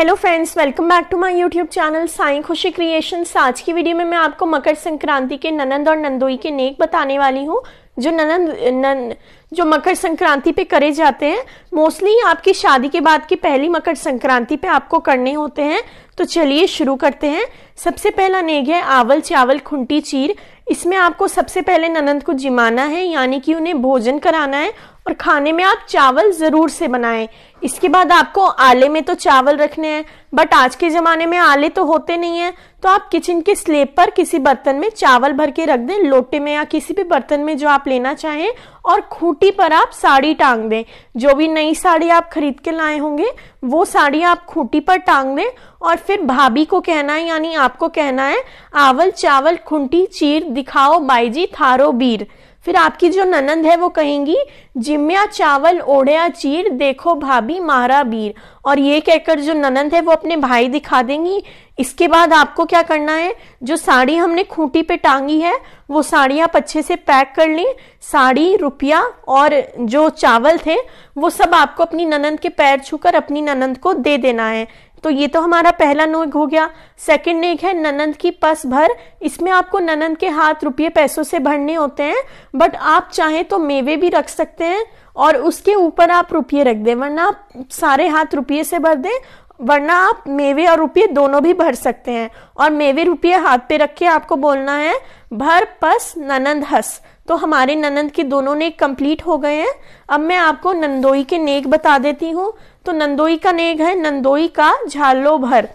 Hello friends, welcome back to my YouTube channel Sai Khushi creations. आज की video में मैं आपको मकर संक्रांति के ननंद और नंदोई के नेक बताने वाली हूँ जो मकर संक्रांति पे करे जाते हैं। मोस्टली आपकी शादी के बाद की पहली मकर संक्रांति पे आपको करने होते हैं। तो चलिए शुरू करते हैं। सबसे पहला नेक है आवल चावल खुंटी चीर। इसमें आपको सबसे पहले ननंद को जिमाना है, यानी कि उन्हें भोजन कराना है और खाने में आप चावल जरूर से बनाएं। इसके बाद आपको आले में तो चावल रखने हैं, बट आज के ज़माने में आले तो होते नहीं हैं, तो आप किचन के स्लेब पर किसी बर्तन में चावल भर के रख दें, लोटे में या किसी भी बर्तन में जो आप लेना चाहें, और खूंटी पर आप साड़ी टांग दें। जो भी नई साड़ी आप खरीद के लाए होंगे वो साड़ी आप खूंटी पर टांग दें। और फिर भाभी को कहना है, यानी आपको कहना है, आवल चावल खूंटी चीर दिखाओ बाईजी थारो बीर। फिर आपकी जो ननंद है वो कहेंगी, जिम्या चावल ओढ़या चीर देखो भाभी मारा बीर। और ये कहकर जो ननंद है वो अपने भाई दिखा देंगी। इसके बाद आपको क्या करना है, जो साड़ी हमने खूंटी पे टांगी है वो साड़ी आप अच्छे से पैक कर लें। साड़ी, रुपया और जो चावल थे वो सब आपको अपनी ननंद के पैर छूकर अपनी ननंद को दे देना है। तो ये तो हमारा पहला नेक हो गया। सेकंड नेक है ननंद की पस भर। इसमें आपको ननंद के हाथ रुपये पैसों से भरने होते हैं, बट आप चाहें तो मेवे भी रख सकते हैं और उसके ऊपर आप रुपये रख दें, वरना आप सारे हाथ रुपये से भर दें, वरना आप मेवे और रुपये दोनों भी भर सकते हैं। और मेवे रुपये हाथ पे रख के आपको बोलना है, भर पस ननंद हंस। तो हमारे ननंद के दोनों नेक कंप्लीट हो गए हैं। अब मैं आपको नंदोई के नेक बता देती हूँ। तो नंदोई का नेक है नंदोई का झालो भर।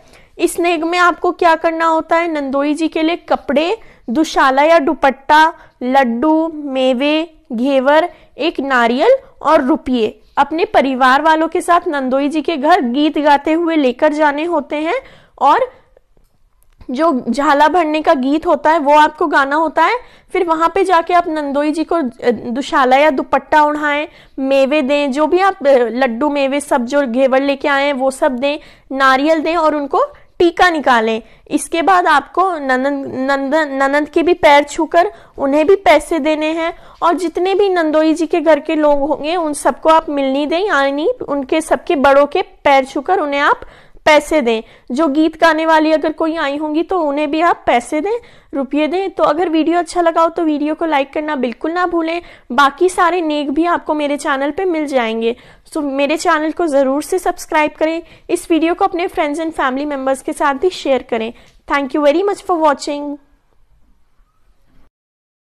इस नेक में आपको क्या करना होता है, नंदोई जी के लिए कपड़े, दुशाला या दुपट्टा, लड्डू, मेवे, घेवर, एक नारियल और रुपये अपने परिवार वालों के साथ नंदोई जी के घर गीत गाते हुए लेकर जाने होते हैं। और जो झाला भरने का गीत होता है वो आपको गाना होता है। फिर वहां पे जाके आप नंदोई जी को दुशाला या दुपट्टा ओढ़ाएं, मेवे दें, जो भी आप लड्डू मेवे सब जो घेवर लेके आए हैं वो सब दें, नारियल दें और उनको टीका निकालें। इसके बाद आपको ननंद के भी पैर छूकर उन्हें भी पैसे देने हैं। और जितने भी नंदोई जी के घर के लोग होंगे उन सबको आप मिलनी दें, यानी उनके सबके बड़ों के पैर छूकर उन्हें आप पैसे दें। जो गीत गाने वाली अगर कोई आई होंगी तो उन्हें भी आप पैसे दें, रुपये दें। तो अगर वीडियो अच्छा लगा हो तो वीडियो को लाइक करना बिल्कुल ना भूलें। बाकी सारे नेक भी आपको मेरे चैनल पे मिल जाएंगे, सो मेरे चैनल को ज़रूर से सब्सक्राइब करें। इस वीडियो को अपने फ्रेंड्स एंड फैमिली मेम्बर्स के साथ भी शेयर करें। Thank you very much for watching.